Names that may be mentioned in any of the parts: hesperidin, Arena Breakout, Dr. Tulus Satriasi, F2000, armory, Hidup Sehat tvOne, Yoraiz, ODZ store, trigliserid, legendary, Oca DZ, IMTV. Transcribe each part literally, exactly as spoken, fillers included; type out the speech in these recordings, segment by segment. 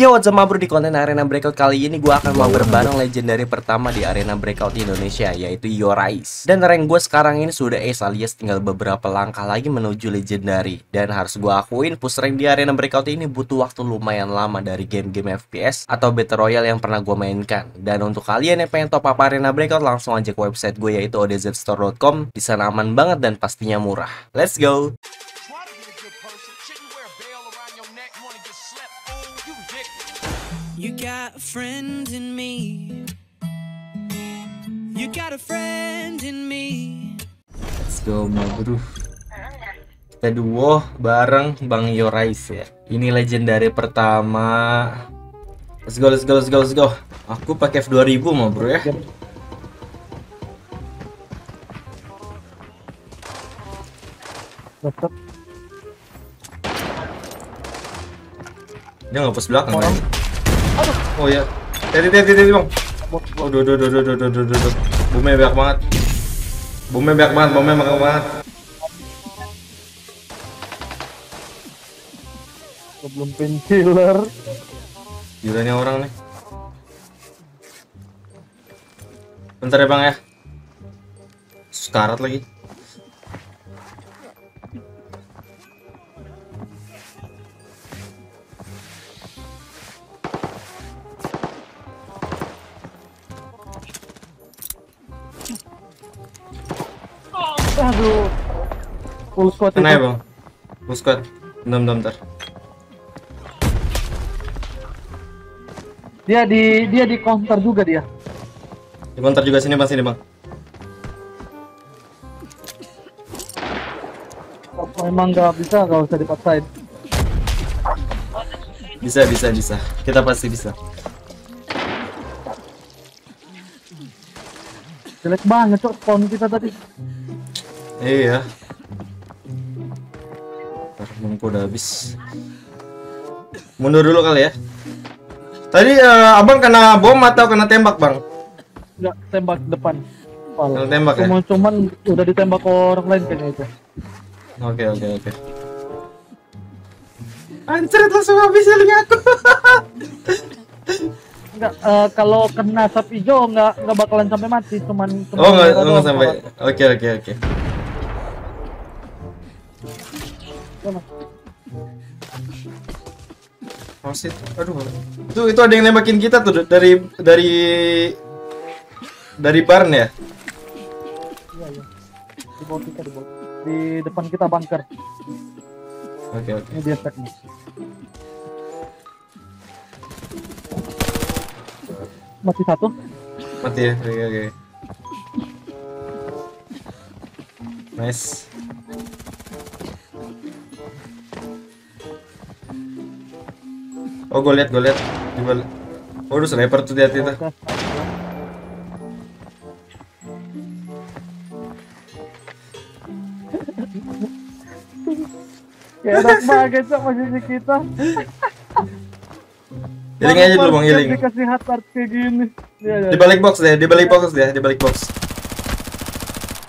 Yo, what's up bro, di konten Arena Breakout kali ini gue akan mau berbareng legendary pertama di Arena Breakout Indonesia, yaitu Yoraiz. Dan rank gue sekarang ini sudah ace, alias tinggal beberapa langkah lagi menuju legendary. Dan harus gue akuin, push rank di Arena Breakout ini butuh waktu lumayan lama dari game-game F P S atau Battle Royale yang pernah gue mainkan. Dan untuk kalian yang pengen top up Arena Breakout, langsung aja ke website gue, yaitu o d z store dot com. Di sana aman banget dan pastinya murah. Let's go! You got a friend in me. You got a friend in me. Let's go, my bro. Kita duo bareng Bang Yoraiz ya. Ini legendary pertama. Let's go, let's go, let's go, let's go. Aku pakai F dua ribu, my bro ya. Dia nggak push belakang kan? Oh ya, tadi tadi tadi bang. Aduh, aduh, aduh, aduh, aduh, aduh, aduh. Boomnya banyak banget. Boomnya banyak banget, boomnya banyak banget. Sebelum penciler. Gilanya orang nih. Bentar ya bang ya. Sekarat lagi. Aduh, full squad itu. Kena ya bang? Full squad. Bentar, bentar, bentar. Dia di, dia di counter juga dia. Di counter juga, sini bang, sini bang. Kalau emang gak bisa, gak usah dipaksain. Bisa, bisa, bisa. Kita pasti bisa. Jelek banget cok, spawn kita tadi. Iya, termungku udah habis. Mundur dulu kali ya. Tadi uh, abang kena bom atau kena tembak bang? Enggak, tembak depan. Kena tembak ya? Cuman, cuman udah ditembak orang lain kayaknya itu. Oke oke oke. Anjir, langsung habis lagi aku. Enggak, uh, kalau kena sap hijau enggak enggak bakalan sampai mati, cuman. cuman oh enggak, enggak sampai. Oke oke oke. Masih, aduh, itu itu ada yang nembakin kita tuh dari dari dari barn ya? Iya iya. Di bawah kita, di bawah. Di depan kita bunker. Oke oke. Ini dia stacknya. Mati satu. Mati ya, oke oke. Nice. Oh, gue liat, gue liat. Gimana? Oh, udah sniper tuh di hati itu. Ya, enak banget cok posisi kita. Healing aja dulu bang, healing. Dikasih hard hard kayak gini. Di balik box deh, di balik box deh, di balik box.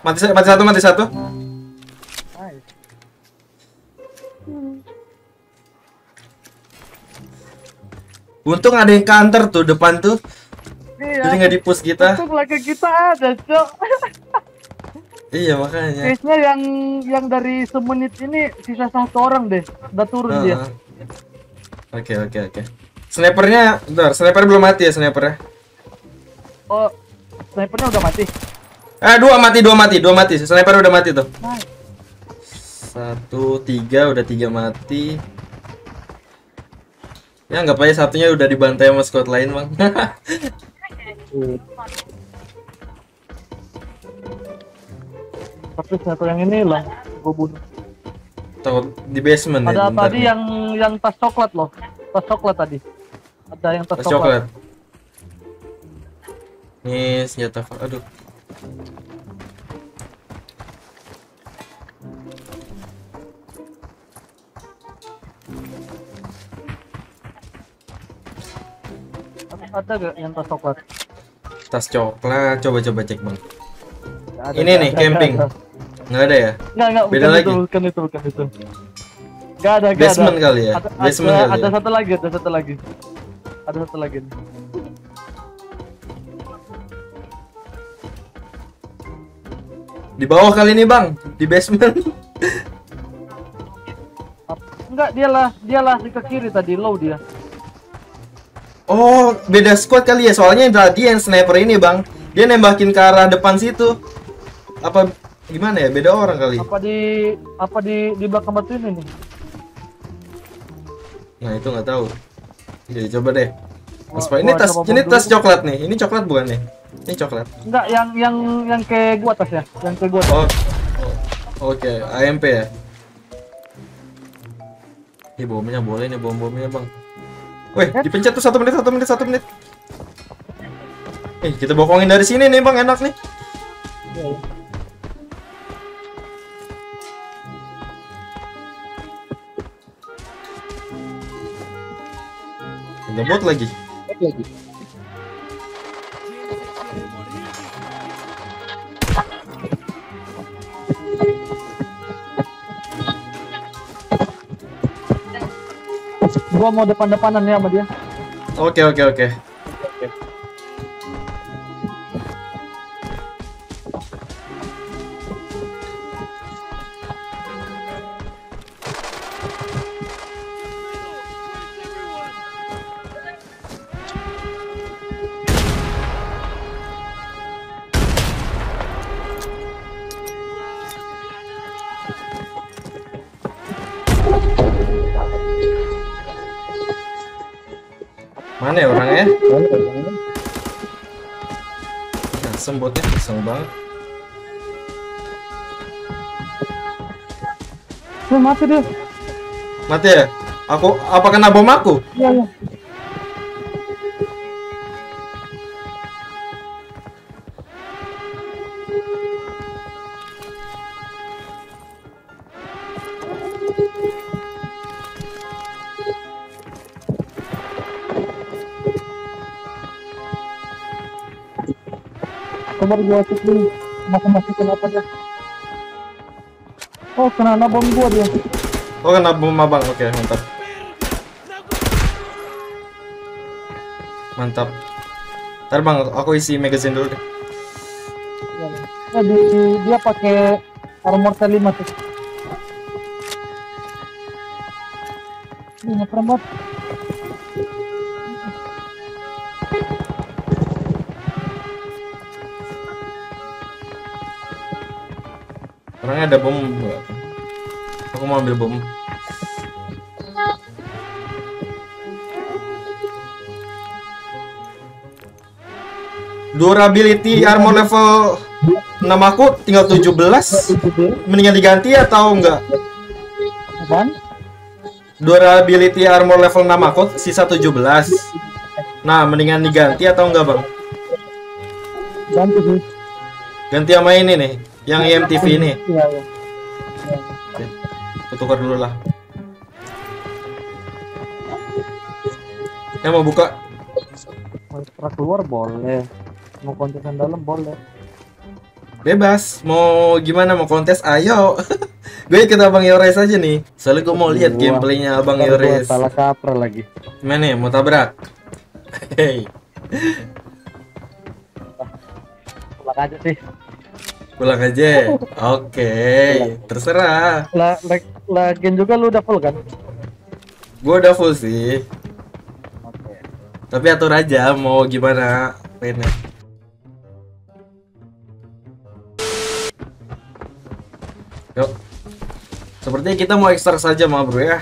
Mati, mati satu, mati satu. Untung ada yang counter tuh depan tuh. Iya. Jadi nggak dipus kita. Untung lagi kita ada, cok. Iya makanya. Kayaknya yang yang dari semenit ini sisa satu orang deh. Udah turun uh-huh. dia. Oke, oke, oke. Snipernya, bentar, sniper belum mati ya snipernya. Oh, snipernya udah mati. Eh, dua mati, dua mati, dua mati. Sniper udah mati tuh. Nice. Satu, tiga, udah tiga mati. Ya nggak payah, satunya udah dibantai sama squad lain bang. Tapi sniper yang ini lah gue bunuh. Tuh, di basement ada ya. Ada tadi yang yang tas coklat loh, tas coklat tadi. Ada yang tas, tas coklat. coklat. Nih senjata, aduh. Ada gak yang tas coklat? Tas coklat, coba-coba cek bang. Ini nih, camping. Nggak ada ya? Nggak, nggak, beda lagi. Bukan itu, bukan itu. Gak ada, gak basement ada. Kali ya? Ada, basement ada, kali ada ya? Satu lagi, ada satu lagi. Ada satu lagi. Di bawah kali ini, Bang. Di basement. Enggak, dialah, dialah di ke kiri tadi, low dia. Oh, beda squad kali ya. Soalnya yang tadi yang sniper ini, Bang. Dia nembakin ke arah depan situ. Apa gimana ya? Beda orang kali. Apa di apa di di belakang batu ini nih? Nah, itu nggak tahu. Jadi coba deh. Mas, wah, ini wah, tas ini tas dulu. Coklat nih. Ini coklat bukan nih? Ini coklat. Enggak, yang yang yang ke gua tas ya. Yang ke gua. Oh. Oh. Oke, okay. A M P ya. Ini bomnya boleh nih, bom-bomnya, Bang. Weh, dipencet tuh satu menit, satu menit, satu menit. Eh, kita bokongin dari sini nih, Bang, enak nih. Ada bot lagi. Lagi. Gua mau depan-depanan ya sama dia. Oke, oke, oke. Oke. Mana ya orangnya? Nah, sembotnya iseng banget. Dia mati deh. Mati ya? Aku apa kena bom aku? Iya, iya. Coba gua cek dulu, masih-masih kenapa dia? Oh, kena bom gua dia. Oh, kena bom abang, oke, okay, mantap. Mantap. Ntar Bang, aku isi magazine dulu deh. Nah, di, dia pakai armor T lima tuh. Ini perempat. Orangnya ada bom, aku mau ambil bom. Durability armor level enam aku tinggal tujuh belas. Mendingan diganti atau enggak? Apaan? Durability armor level enam aku sisa tujuh belas. Nah, mendingan diganti atau enggak, Bang? Ganti sih. Ganti sama ini nih. Yang I M T V ini. Iya, iya. Oke, aku tukar dulu lah. Ya mau buka. Mau truk keluar boleh. Mau kontesan dalam boleh. Bebas. Mau gimana mau kontes? Ayo. Gue ikut Abang Yoraiz aja nih. Soalnya gue mau lihat gameplaynya Abang Yoraiz. Salah kaprah lagi. Gimana nih? Mau tabrak? Hei. Pulang aja sih. Pulang aja, oke, okay. Terserah. La, la, lagian juga lu udah full kan? Gue udah full sih. Okay. Tapi atur aja mau gimana mainnya. Yuk, sepertinya kita mau ekstrak saja mah bro ya.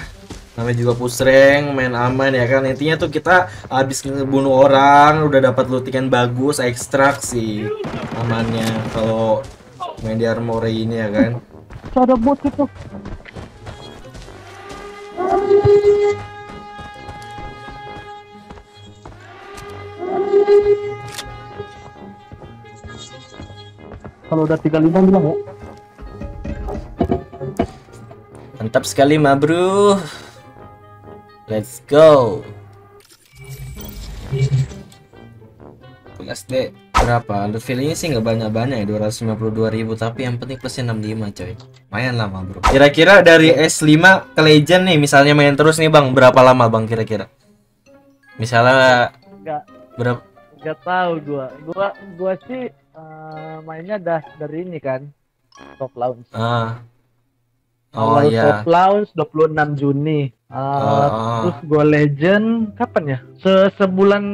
Namanya juga push rank, main aman ya kan. Intinya tuh kita habis ngebunuh orang, udah dapat looting yang bagus, ekstrak sih amannya kalau main di armory ini ya kan. Ada bot itu. Kalau udah tiga puluh lima bilang ya. Mantap sekali ma bro. Let's go. Let's do it. berapa loot value-nya sih nggak banyak-banyak ya, dua ratus lima puluh dua ribu, tapi yang penting plusnya enam puluh lima coy, lumayan lama bro. Kira-kira dari S lima ke legend nih misalnya main terus nih bang, berapa lama bang kira-kira? Misalnya nggak berapa? Nggak tahu gua, gua gua sih uh, mainnya dah dari ini kan top lounge. Ah. Oh iya. Top lounge dua puluh enam Juni. Uh, oh. Terus gua legend kapan ya? Se sebulan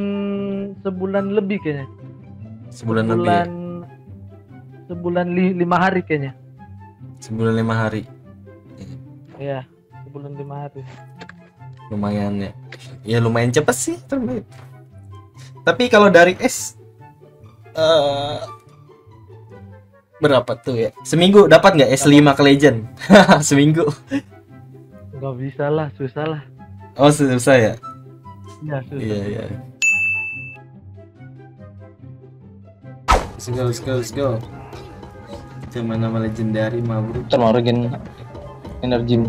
sebulan lebih kayaknya. Sebulan, sebulan lebih. Ya? Sebulan li lima hari kayaknya. Sebulan lima hari. Iya, sebulan lima hari. Lumayan ya. Ya lumayan cepet sih terbaik. Tapi kalau dari S uh, berapa tuh ya? Seminggu dapat nggak S lima ke legend? Seminggu. Nggak bisa lah, susah lah. Oh susah ya? Iya susah. Iya iya. Let's go, let's go, let's go. Cuman nama legendary mah bro. Terus regen energi.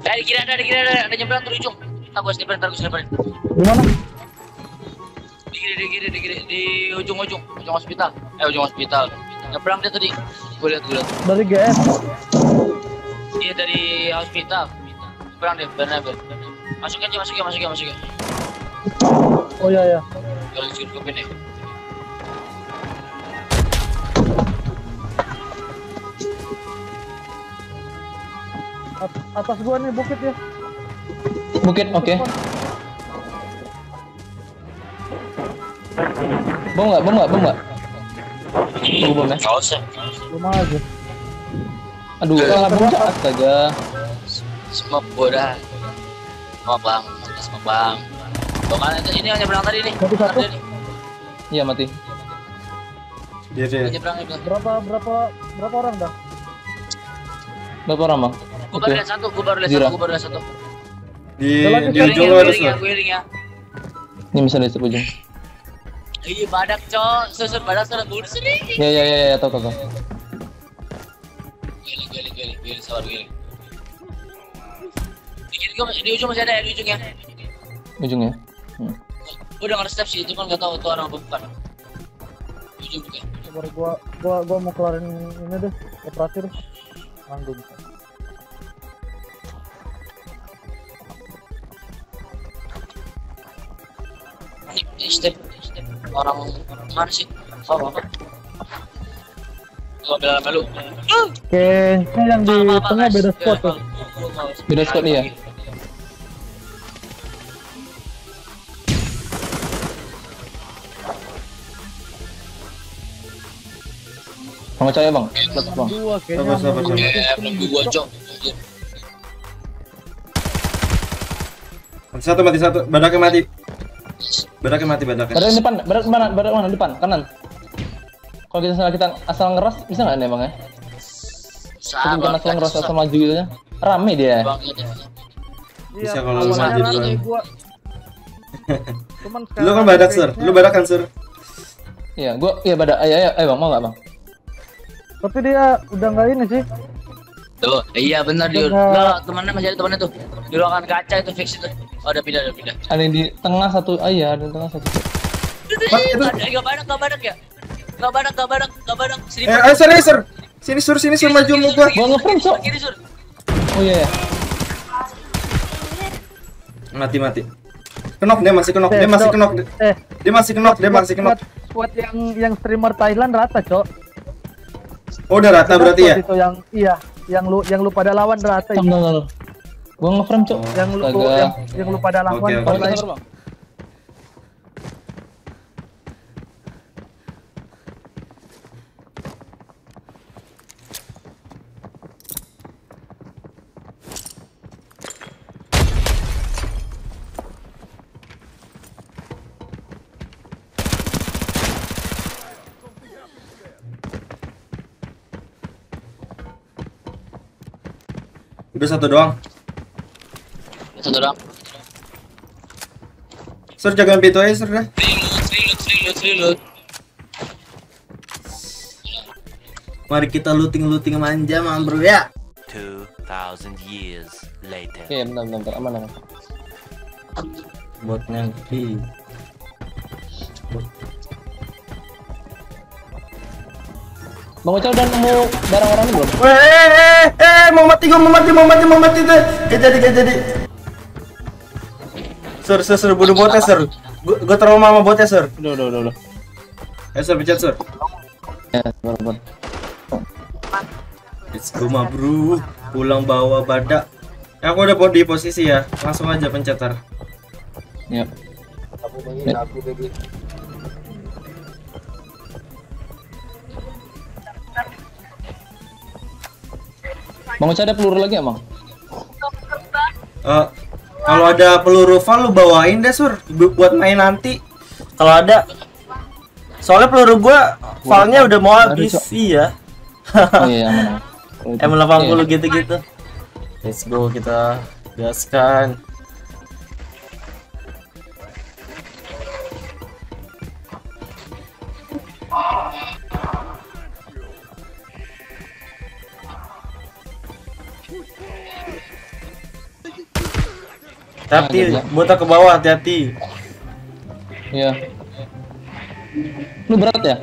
Dari kiri ada, dari kiri ada, ada nyebrang tuh di ujung. Ntar gue sniper, ntar gue sniper. Di mana? Di kiri, di kiri, di kiri, di ujung-ujung, ujung hospital. Eh ujung hospital. Nyebrang dia tadi. Gue lihat, gue lihat. Dari G M. Iya dari hospital. Nyebrang dia, benar benar. Masukin aja, masukin, masukin, masukin. Oh iya ya. Kalau cukup ini. Atas gua nih bukit ya. Bukit, oke. Bom enggak? Bom enggak? Bom enggak? Tunggu bom ya. Enggak usah. Rumah aja. Aduh, salah bom aja. Semua bodoh. Maaf bang, maaf bang. Bukan itu ini hanya berang tadi nih. Satu-satu. Iya mati. Iya deh. Berapa berapa berapa orang dah? Berapa orang bang? Gua baru lihat satu, gua baru lihat satu, gua baru lihat satu. Di di ujung ada satu. Ini misalnya di ujung. Iya badak coy, susur badak sudah burus nih. Ya ya ya ya, tahu tahu. Geli geli geli geli sabar geli. Di ujung masih ada ya, di ujungnya. Ujungnya. Hmm. Gua dengar step sih, cuman nggak tahu itu orang apa bukan. Ujung bukan. Coba gua, gua, gua mau keluarin ini deh, operator. Tanggung. Ini step, step orang mana sih? Orang apa? Gua bilang malu. Oke, yang di tengah beda spot tuh. Beda spot nih ya. Sama cahaya bang, lepas bang. Sabar, sabar, sabar. Eh, menunggu gua cok. Mati satu, mati satu. Badaknya mati. Badaknya mati, badaknya. Badaknya depan, badak mana? Badak mana? Depan, kanan. Kalau kita salah kita asal ngeras, bisa nggak nih bang ya? Kita asal ngeras, asal maju gitu ya. Rame dia. Bisa kalau lu maju dulu. Lu kan badak sur, lu badak kan sur. Iya, gua, iya badak. Ayo, ayo, ayo bang, mau nggak bang? Tapi dia udah nggak ini sih. Tuh, iya benar dia. Enggak, temannya masih ada temannya tuh. Di ruangan kaca itu fix itu. Oh, udah pindah, udah pindah. Ada yang di tengah satu. Ah iya, ada di tengah satu. Enggak banyak, enggak banyak ya. Enggak banyak, enggak banyak, enggak banyak. Sini. Eh, sir, sir. Sini sur, sini sur maju muka. Gua nge-frame, Sok. Oh iya ya. Mati, mati. Knock dia masih knock, dia masih knock. Eh, dia masih knock, dia masih knock. Squad yang yang streamer Thailand rata, Cok. Oh udah rata berarti ya? Itu yang iya, yang lu yang lu pada lawan rata. Enggak enggak. Gua ngeframe cok. Yang lu yang, yang lu pada lawan rata. Udah satu doang. Satu doang. Sur, jangan pintu aja, Sur dah. Reload, reload, reload, reload. Mari kita looting-looting manja, man, bro, ya. two thousand years later. Oke, bentar, bentar, aman, aman. Botnya di Bot. Bang Ucal udah nemu barang-barang ini belum? Eh, eh, eh, mau mati gua, mau mati, mau mati, mau mati deh. Gak jadi, gak jadi. Sur, sur, sur, bunuh botnya, sur. Gua, gua trauma sama botnya, sur. Udah, udah, udah, udah. Eh, sur, pencet, sur. Ya, sur, bot. Let's go, ma bro. Pulang bawa badak. Ya, aku udah buat di posisi ya. Langsung aja pencetar. Yap. Aku bagi, aku bagi. Bang Uca ada peluru lagi emang? Uh, kalau ada peluru val lu bawain deh, Sur. Buat main nanti. Kalau ada. Soalnya peluru gua valnya udah mau habis ya. Oh, iya. M delapan puluh gitu-gitu. Let's go, kita gaskan. Hati-hati, botak ke bawah, hati-hati. Iya. Lu berat ya?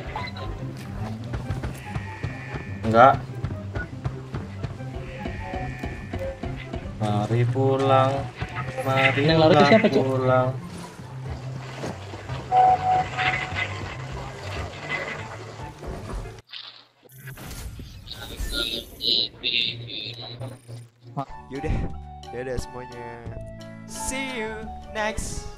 Enggak. Mari pulang, mari yang lari pulang. Siapa, pulang. Yaudah, dadah semuanya. See you next.